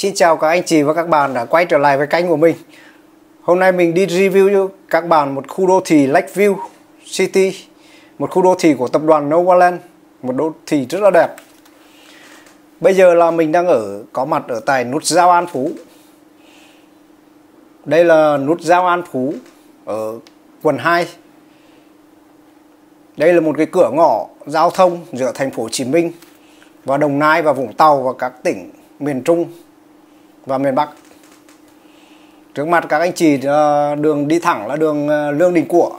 Xin chào các anh chị và các bạn đã quay trở lại với kênh của mình. Hôm nay mình đi review cho các bạn một khu đô thị Lakeview City, một khu đô thị của tập đoàn Novaland, một đô thị rất là đẹp. Bây giờ là mình đang có mặt ở tại nút giao An Phú. Đây là nút giao An Phú ở quận 2. Đây là một cái cửa ngõ giao thông giữa Thành phố Hồ Chí Minh và Đồng Nai và Vũng Tàu và các tỉnh miền Trung và miền Bắc. Trước mặt các anh chị đường đi thẳng là đường Lương Đình Của,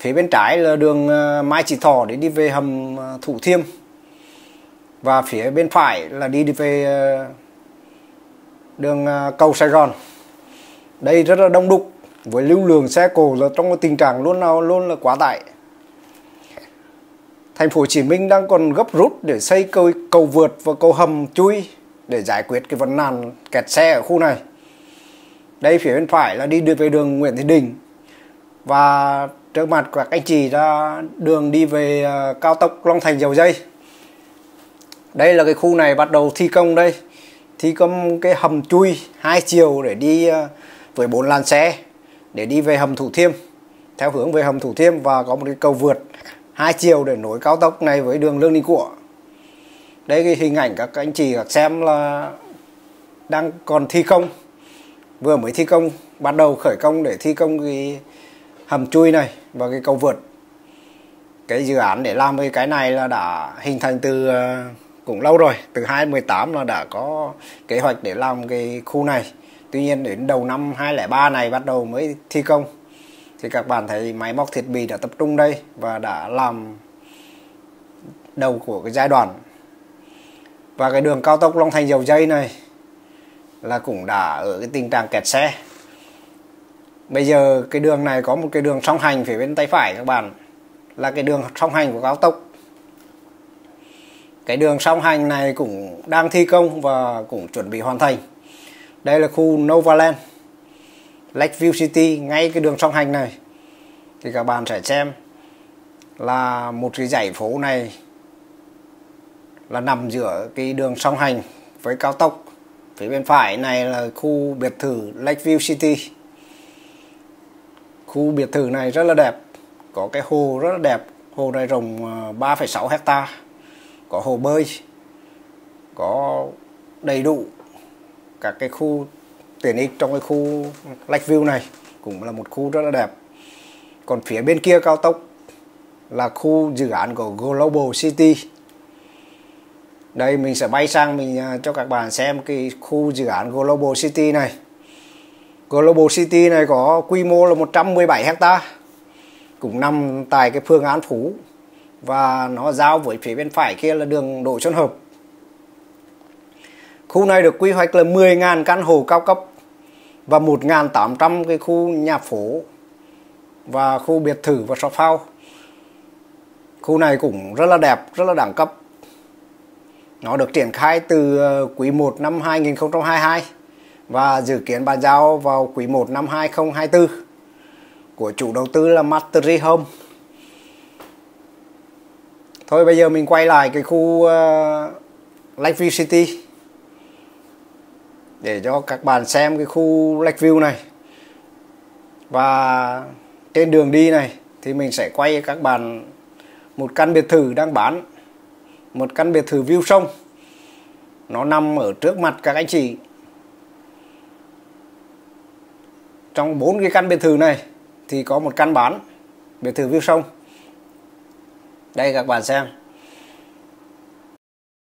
phía bên trái là đường Mai Chí Thọ để đi về hầm Thủ Thiêm, và phía bên phải là đi về đường cầu Sài Gòn. Đây rất là đông đúc với lưu lượng xe cộ là trong tình trạng luôn là quá tải. Thành phố Hồ Chí Minh đang còn gấp rút để xây cầu vượt và cầu hầm chui để giải quyết cái vấn nạn kẹt xe ở khu này. Đây phía bên phải là đi về đường Nguyễn Thị Định, và trước mặt các anh chị ra đường đi về cao tốc Long Thành Dầu Giây. Đây là cái khu này bắt đầu thi công đây, thi công cái hầm chui 2 chiều để đi với 4 làn xe để đi về hầm Thủ Thiêm, theo hướng về hầm Thủ Thiêm, và có một cái cầu vượt 2 chiều để nối cao tốc này với đường Lương Đình Của. Đây cái hình ảnh các anh chị xem là đang còn thi công, vừa mới thi công, bắt đầu khởi công để thi công cái hầm chui này và cái cầu vượt. Cái dự án để làm cái này là đã hình thành từ cũng lâu rồi, từ 2018 là đã có kế hoạch để làm cái khu này. Tuy nhiên đến đầu năm 2003 này bắt đầu mới thi công. Thì các bạn thấy máy móc thiết bị đã tập trung đây và đã làm đầu của cái giai đoạn. Và cái đường cao tốc Long Thành Dầu Giây này là cũng đã ở cái tình trạng kẹt xe. Bây giờ cái đường này có một cái đường song hành phía bên tay phải các bạn, là cái đường song hành của cao tốc. Cái đường song hành này cũng đang thi công và cũng chuẩn bị hoàn thành. Đây là khu Novaland Lakeview City, ngay cái đường song hành này. Thì các bạn sẽ xem là một cái dãy phố này là nằm giữa cái đường song hành với cao tốc. Phía bên phải này là khu biệt thự Lakeview City. Khu biệt thự này rất là đẹp, có cái hồ rất là đẹp. Hồ này rộng 3,6 hectare, có hồ bơi, có đầy đủ các cái khu tiện ích trong cái khu Lakeview này, cũng là một khu rất là đẹp. Còn phía bên kia cao tốc là khu dự án của Global City. Đây mình sẽ bay sang mình cho các bạn xem cái khu dự án Global City này. Global City này có quy mô là 117 hectare, cũng nằm tại cái phường An Phú, và nó giao với phía bên phải kia là đường Đỗ Xuân Hợp. Khu này được quy hoạch là 10.000 căn hộ cao cấp và 1.800 cái khu nhà phố và khu biệt thự và shop house. Khu này cũng rất là đẹp, rất là đẳng cấp. Nó được triển khai từ quý 1 năm 2022 và dự kiến bàn giao vào quý 1 năm 2024 của chủ đầu tư là Masteri Home. Thôi bây giờ mình quay lại cái khu Lakeview City để cho các bạn xem cái khu Lakeview này. Và trên đường đi này thì mình sẽ quay các bạn một căn biệt thự đang bán, một căn biệt thự view sông. Nó nằm ở trước mặt các anh chị. Trong 4 cái căn biệt thự này thì có một căn bán, biệt thự view sông. Đây các bạn xem.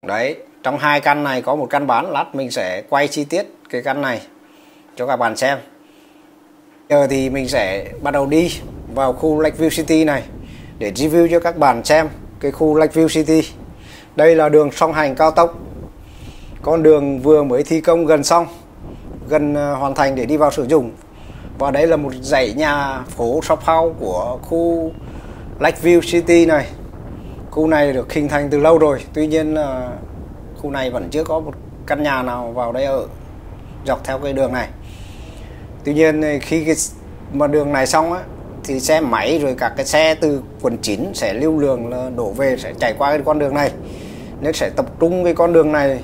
Đấy, trong 2 căn này có một căn bán, lát mình sẽ quay chi tiết cái căn này cho các bạn xem. Giờ thì mình sẽ bắt đầu đi vào khu Lakeview City này để review cho các bạn xem cái khu Lakeview City. Đây là đường song hành cao tốc, con đường vừa mới thi công gần xong, gần hoàn thành để đi vào sử dụng. Và đây là một dãy nhà phố shop house của khu Lakeview City này. Khu này được hình thành từ lâu rồi, tuy nhiên là khu này vẫn chưa có một căn nhà nào vào đây ở dọc theo cái đường này. Tuy nhiên khi mà đường này xong á, thì xe máy rồi các cái xe từ quận 9 sẽ lưu lượng là đổ về, sẽ chạy qua cái con đường này, nên sẽ tập trung cái con đường này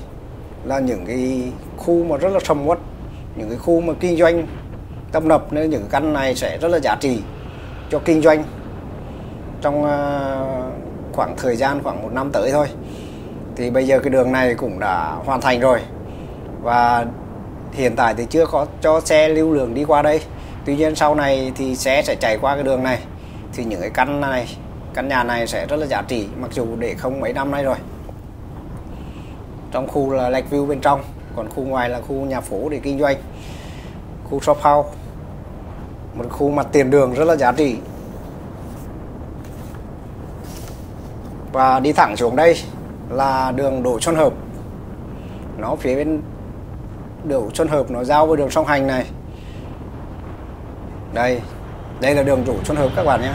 là những cái khu mà rất là sầm uất, những cái khu mà kinh doanh tấp nập, nên những căn này sẽ rất là giá trị cho kinh doanh trong khoảng thời gian khoảng 1 năm tới thôi. Thì bây giờ cái đường này cũng đã hoàn thành rồi và hiện tại thì chưa có cho xe lưu lượng đi qua đây. Tuy nhiên sau này thì xe sẽ chạy qua cái đường này, thì những cái căn này, căn nhà này sẽ rất là giá trị, mặc dù để không mấy năm nay rồi. Trong khu là Lakeview bên trong, còn khu ngoài là khu nhà phố để kinh doanh, khu shop house, một khu mặt tiền đường rất là giá trị. Và đi thẳng xuống đây là đường Đỗ Xuân Hợp, nó phía bên Đỗ Xuân Hợp nó giao với đường Song Hành này. Đây là đường Đỗ Xuân Hợp các bạn nhé.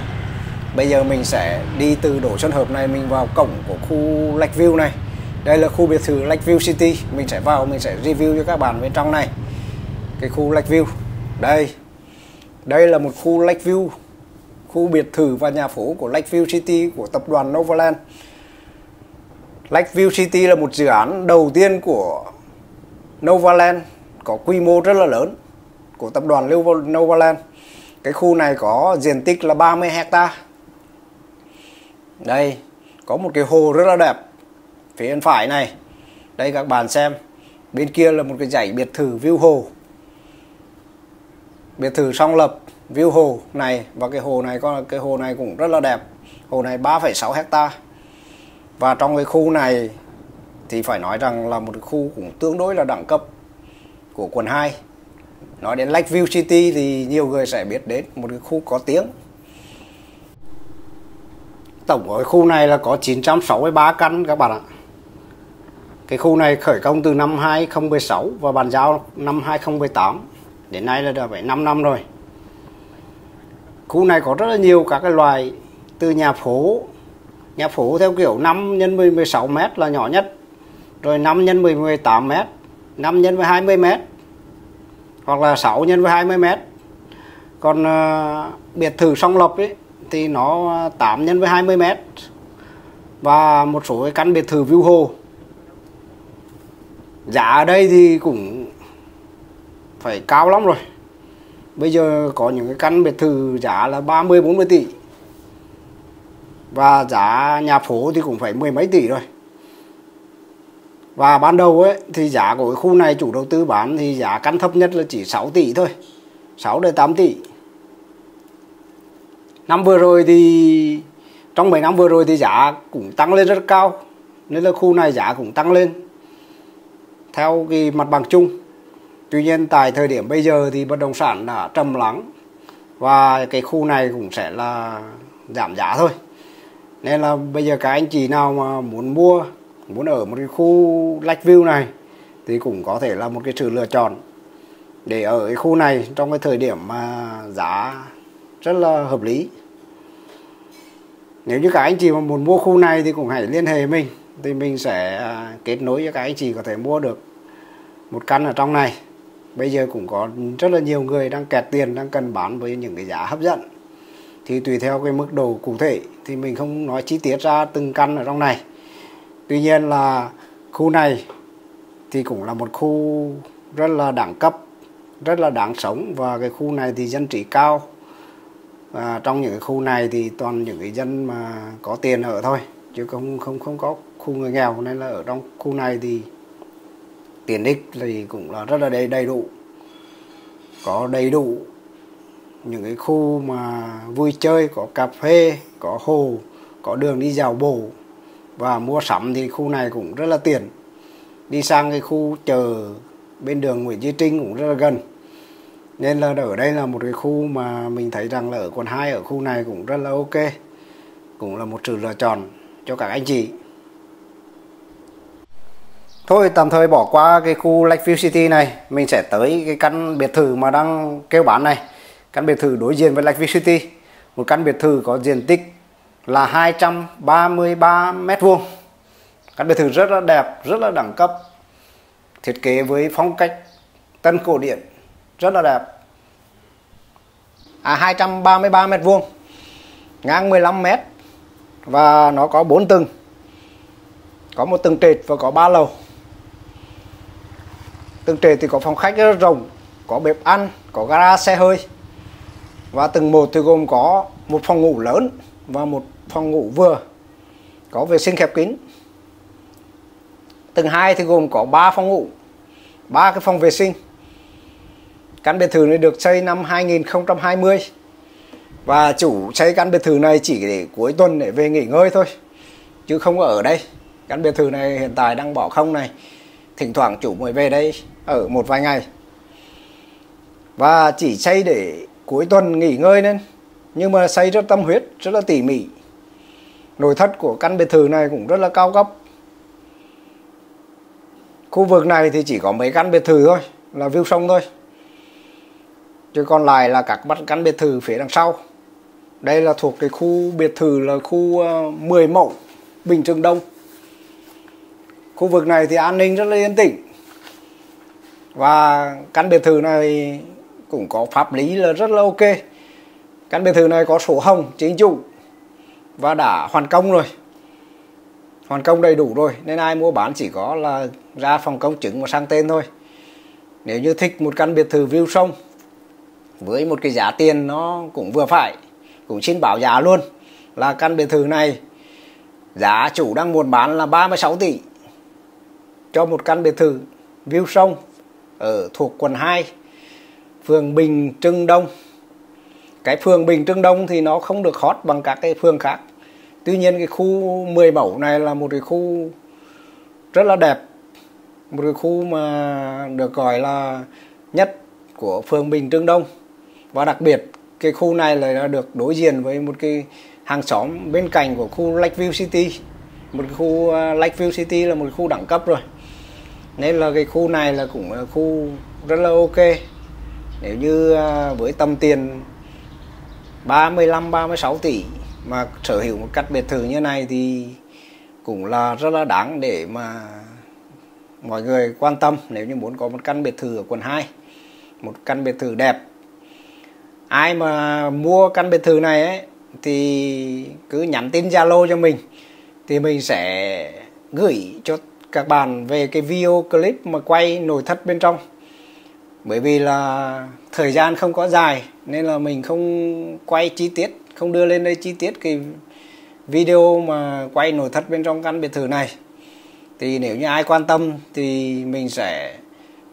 Bây giờ mình sẽ đi từ Đỗ Xuân Hợp này, mình vào cổng của khu Lakeview này. Đây là khu biệt thự Lakeview City. Mình sẽ vào, mình sẽ review cho các bạn bên trong này cái khu Lakeview. Đây là một khu Lakeview, khu biệt thự và nhà phố của Lakeview City của tập đoàn Novaland. Lakeview City là một dự án đầu tiên của Novaland, có quy mô rất là lớn của tập đoàn Novaland. Cái khu này có diện tích là 30 hectare. Đây, có một cái hồ rất là đẹp phía bên phải này. Đây các bạn xem, bên kia là một cái dãy biệt thự view hồ, biệt thự song lập view hồ này. Và cái hồ này, cái hồ này cũng rất là đẹp. Hồ này 3,6 hectare. Và trong cái khu này thì phải nói rằng là một khu cũng tương đối là đẳng cấp của quận 2. Nói đến Lakeview City thì nhiều người sẽ biết đến, một cái khu có tiếng. Tổng ở khu này là có 963 căn các bạn ạ. Cái khu này khởi công từ năm 2016 và bàn giao năm 2018. Đến nay là đã phải 5 năm rồi. Khu này có rất là nhiều các cái loài, từ nhà phố theo kiểu 5 x 16 m là nhỏ nhất, rồi 5 x 18 m, 5 x 20 m, hoặc là 6 x 20 m. Còn biệt thự song lập ấy thì nó 8 x 20 m, và một số cái căn biệt thự view hồ. Giá ở đây thì cũng phải cao lắm rồi. Bây giờ có những cái căn biệt thự giá là 30-40 tỷ. Và giá nhà phố thì cũng phải 10 mấy tỷ rồi. Và ban đầu ấy thì giá của khu này chủ đầu tư bán thì giá căn thấp nhất là chỉ 6 tỷ thôi, 6 đến 8 tỷ. Năm vừa rồi thì trong 7 năm vừa rồi thì giá cũng tăng lên rất cao, nên là khu này giá cũng tăng lên theo cái mặt bằng chung. Tuy nhiên tại thời điểm bây giờ thì bất động sản đã trầm lắng, và cái khu này cũng sẽ là giảm giá thôi. Nên là bây giờ các anh chị nào mà muốn mua, muốn ở một cái khu Lakeview này thì cũng có thể là một cái sự lựa chọn để ở cái khu này trong cái thời điểm mà giá rất là hợp lý. Nếu như các anh chị mà muốn mua khu này thì cũng hãy liên hệ mình, thì mình sẽ kết nối cho các anh chị có thể mua được một căn ở trong này. Bây giờ cũng có rất là nhiều người đang kẹt tiền, đang cần bán với những cái giá hấp dẫn. Thì tùy theo cái mức độ cụ thể thì mình không nói chi tiết ra từng căn ở trong này. Tuy nhiên là khu này thì cũng là một khu rất là đẳng cấp, rất là đáng sống, và cái khu này thì dân trí cao. Và trong những cái khu này thì toàn những cái dân mà có tiền ở thôi, chứ không có khu người nghèo, nên là ở trong khu này thì tiện ích thì cũng là rất là đầy đủ. Có đầy đủ những cái khu mà vui chơi, có cà phê, có hồ, có đường đi dạo bộ và mua sắm, thì khu này cũng rất là tiện. Đi sang cái khu chợ bên đường Nguyễn Duy Trinh cũng rất là gần. Nên là ở đây là một cái khu mà mình thấy rằng là ở quận 2, ở khu này cũng rất là ok, cũng là một sự lựa chọn cho các anh chị. Thôi tạm thời bỏ qua cái khu Lakeview City này, mình sẽ tới cái căn biệt thự mà đang kêu bán này. Căn biệt thự đối diện với Lakeview City, một căn biệt thự có diện tích là 233 m². Căn biệt thự rất là đẹp, rất là đẳng cấp, thiết kế với phong cách tân cổ điển, rất là đẹp. 233 m², ngang 15 m, và nó có 4 tầng, có 1 tầng trệt và có 3 lầu. Tầng trệt thì có phòng khách rất rộng, có bếp ăn, có garage xe hơi. Và tầng 1 thì gồm có một phòng ngủ lớn và một phòng ngủ vừa, có vệ sinh khép kín. Tầng 2 thì gồm có 3 phòng ngủ, 3 cái phòng vệ sinh. Căn biệt thự này được xây năm 2020. Và chủ xây căn biệt thự này chỉ để cuối tuần để về nghỉ ngơi thôi, chứ không có ở đây. Căn biệt thự này hiện tại đang bỏ không này. Thỉnh thoảng chủ mới về đây ở một vài ngày. Và chỉ xây để cuối tuần nghỉ ngơi nên. Nhưng mà xây rất tâm huyết, rất là tỉ mỉ. Nội thất của căn biệt thự này cũng rất là cao cấp. Khu vực này thì chỉ có mấy căn biệt thự thôi, là view sông thôi. Chứ còn lại là các căn biệt thự phía đằng sau. Đây là thuộc cái khu biệt thự là khu 10 mẫu Bình Trưng Đông. Khu vực này thì an ninh rất là yên tĩnh. Và căn biệt thự này cũng có pháp lý là rất là ok. Căn biệt thự này có sổ hồng chính chủ và đã hoàn công rồi. Hoàn công đầy đủ rồi nên ai mua bán chỉ có là ra phòng công chứng và sang tên thôi. Nếu như thích một căn biệt thự view sông với một cái giá tiền nó cũng vừa phải, cũng xin báo giá luôn là căn biệt thự này giá chủ đang muốn bán là 36 tỷ cho một căn biệt thự view sông ở thuộc quận 2, phường Bình Trưng Đông. Cái phường Bình Trưng Đông thì nó không được hot bằng các cái phường khác. Tuy nhiên cái khu 10 mẫu này là một cái khu rất là đẹp, một cái khu mà được gọi là nhất của phường Bình Trưng Đông. Và đặc biệt cái khu này là được đối diện với một cái hàng xóm bên cạnh của khu Lakeview City. Một cái khu Lakeview City là một khu đẳng cấp rồi. Nên là cái khu này là cũng là khu rất là ok. Nếu như với tầm tiền 35-36 tỷ mà sở hữu một căn biệt thự như này thì cũng là rất là đáng để mà mọi người quan tâm nếu như muốn có một căn biệt thự ở quận 2. Một căn biệt thự đẹp. Ai mà mua căn biệt thự này ấy, thì cứ nhắn tin Zalo cho mình. Thì mình sẽ gửi cho các bạn về cái video clip mà quay nội thất bên trong. Bởi vì là thời gian không có dài nên là mình không quay chi tiết, không đưa lên đây chi tiết cái video mà quay nội thất bên trong căn biệt thự này. Thì nếu như ai quan tâm thì mình sẽ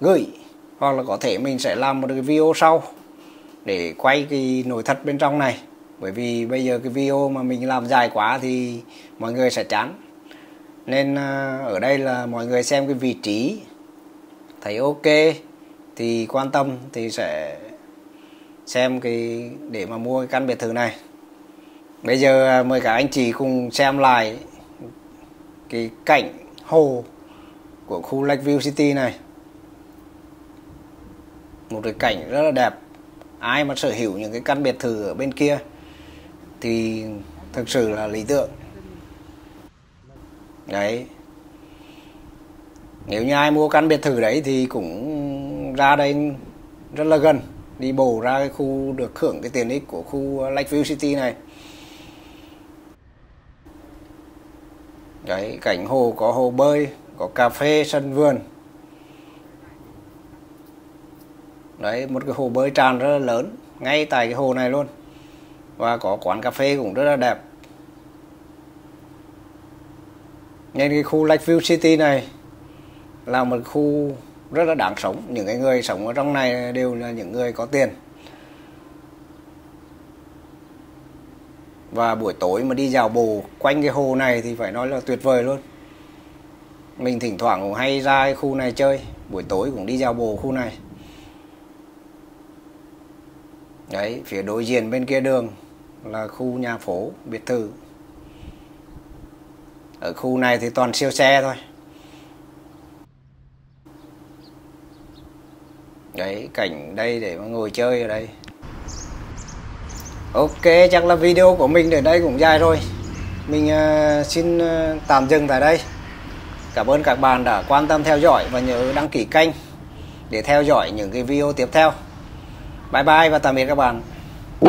gửi, hoặc là có thể mình sẽ làm một cái video sau để quay cái nội thất bên trong này. Bởi vì bây giờ cái video mà mình làm dài quá thì mọi người sẽ chán. Nên ở đây là mọi người xem cái vị trí thấy ok thì quan tâm thì sẽ xem cái để mà mua cái căn biệt thự này. Bây giờ mời cả anh chị cùng xem lại cái cảnh hồ của khu Lakeview City này. Một cái cảnh rất là đẹp. Ai mà sở hữu những cái căn biệt thự ở bên kia thì thực sự là lý tưởng. Đấy. Nếu như ai mua căn biệt thự đấy thì cũng ra đây rất là gần, đi bộ ra cái khu được hưởng cái tiện ích của khu Lakeview City này. Đấy, cảnh hồ, có hồ bơi, có cà phê, sân vườn. Đấy, một cái hồ bơi tràn rất là lớn ngay tại cái hồ này luôn. Và có quán cà phê cũng rất là đẹp. Nên cái khu Lakeview City này là một khu rất là đáng sống. Những cái người sống ở trong này đều là những người có tiền. Và buổi tối mà đi dạo bộ quanh cái hồ này thì phải nói là tuyệt vời luôn. Mình thỉnh thoảng cũng hay ra cái khu này chơi. Buổi tối cũng đi dạo bộ khu này. Đấy, phía đối diện bên kia đường là khu nhà phố, biệt thự. Ở khu này thì toàn siêu xe thôi. Đấy, cảnh đây để mà ngồi chơi ở đây. Ok, chắc là video của mình đến đây cũng dài rồi. Mình xin tạm dừng tại đây. Cảm ơn các bạn đã quan tâm theo dõi và nhớ đăng ký kênh để theo dõi những cái video tiếp theo. Bye bye và tạm biệt các bạn.